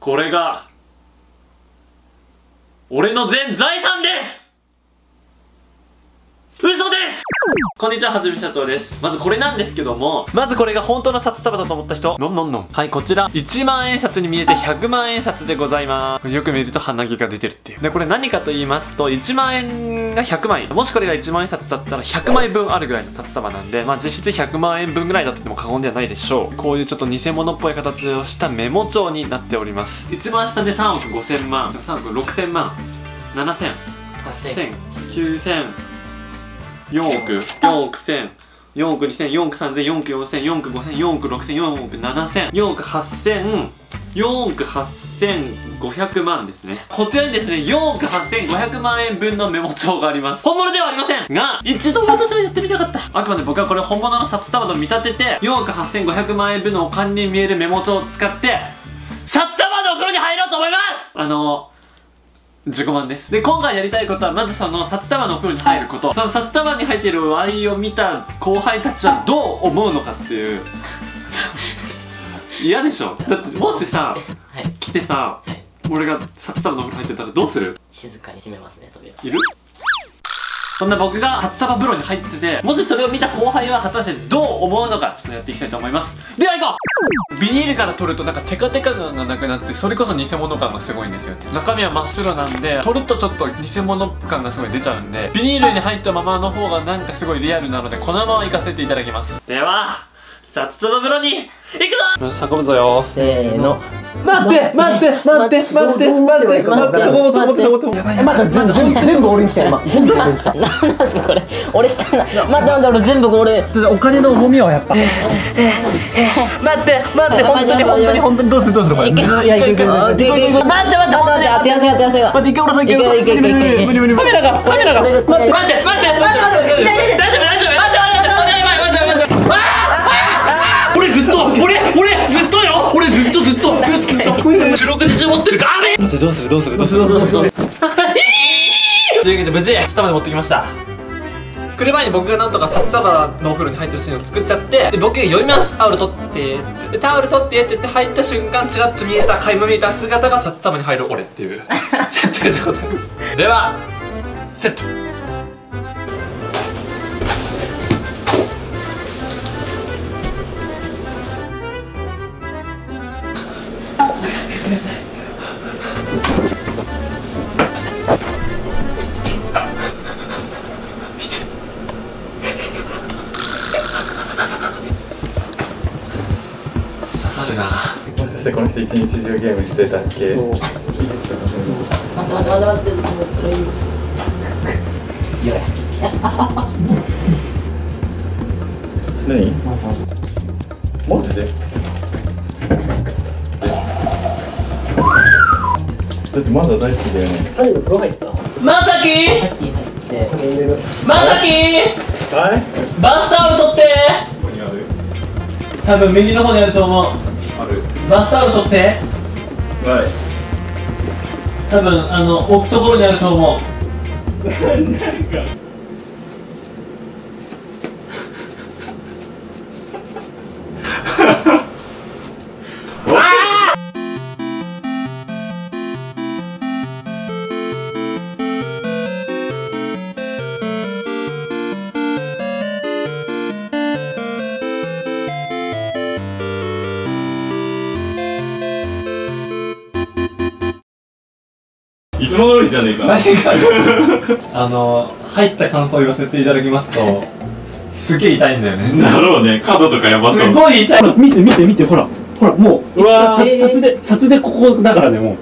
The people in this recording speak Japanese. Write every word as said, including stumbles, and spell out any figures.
これが俺の全財産です。嘘です。こんにちは、はじめしゃちょーです。まずこれなんですけども、まずこれが本当の札束だと思った人、のんのんのん、はい、こちらいちまんえんさつに見えてひゃくまんえんさつでございます。よく見ると鼻毛が出てるっていう。でこれ何かと言いますと、いちまんえんがひゃくまい、もしこれがいちまんえんさつだったらひゃくまいぶんあるぐらいの札束なんで、まあ実質ひゃくまんえんぶんぐらいだと言っても過言ではないでしょう。こういうちょっと偽物っぽい形をしたメモ帳になっております。一番下でさんおくごせんまん、さんおくろくせんまん、ななせん、はっせん、きゅうせん、よんおく、よんおくせん、よんおくにせん、よんおくさんぜん、よんおくよんせん、よんおくごせん、よんおくろくせん、よんおくななせん、よんおくはっせん、よんおくはっせんごひゃくまんですね。こちらにですね、よんおくはっせんごひゃくまんえんぶんのメモ帳があります。本物ではありませんが、一度私はやってみたかった。あくまで僕はこれ本物の札束と見立てて、よんおくはっせんごひゃくまんえんぶんのお金に見えるメモ帳を使って札束のお袋に入ろうと思います。あのー自己満です。で今回やりたいことは、まずその札束の袋に入ること、その札束に入っている割を見た後輩たちはどう思うのかっていう嫌でしょ。だってもしさ、はい、来てさ、はい、俺が札束の袋入ってたらどうする？静かに閉めますね、扉。いる？そんな僕が札束風呂に入ってて、もしそれを見た後輩は果たしてどう思うのか、ちょっとやっていきたいと思います。では行こう。ビニールから取るとなんかテカテカ感がなくなって、それこそ偽物感がすごいんですよね。中身は真っ白なんで、取るとちょっと偽物感がすごい出ちゃうんで、ビニールに入ったままの方がなんかすごいリアルなので、このまま行かせていただきます。では札束風呂に行くぞ。よし、運ぶぞよ。せーの。待って待って待って待って待って待って、そこ持つ持って持って持って、全部俺に来た。今全部俺に来た。何なんすかこれ。俺したんだ。待って待って、全部俺。お金の重みはやっぱ。待って待って、本当に本当に本当にどうするどうする。これ待って待って待って待って、当てやすい当てやすい。待って一回下ろそう、一回下ろそう。無理無理無理。カメラがカメラが。待って待って待って待って大丈夫大丈夫。待って待って待って待って待って。俺ずっと俺俺ずっとよ、俺ずっとずっと四六時中持ってる。あれ待って、どうするどうするどうするどうするどうする。というわけで無事下まで持ってきました。来る前に僕がなんとか札束のお風呂に入ってるシーンを作っちゃって、で僕が読みます。タオル取ってでタオル取ってって言って入った瞬間、チラッと見えた垣間見えた姿が札束に入る俺っていうセットでございます。ではセット。もしかしてこの人一日中ゲームしてたっけ？そう。待って待って待って待って。いや。何？マジで？だってまだ大好きだよね。何の風呂入った？まさき。まさき。はい。バスタオル取って。ここにある？多分右の方にあると思う。バスタオル取って。はい。多分あの置くところにあると思う。なんかいつも通りじゃねえか。何かあの入った感想を言わせていただきますと、すげえ痛いんだよね。だろうね、角とかやばそう。すごい痛い。見て見て見て、ほらほら、もううわー、札で札でここだからね、もう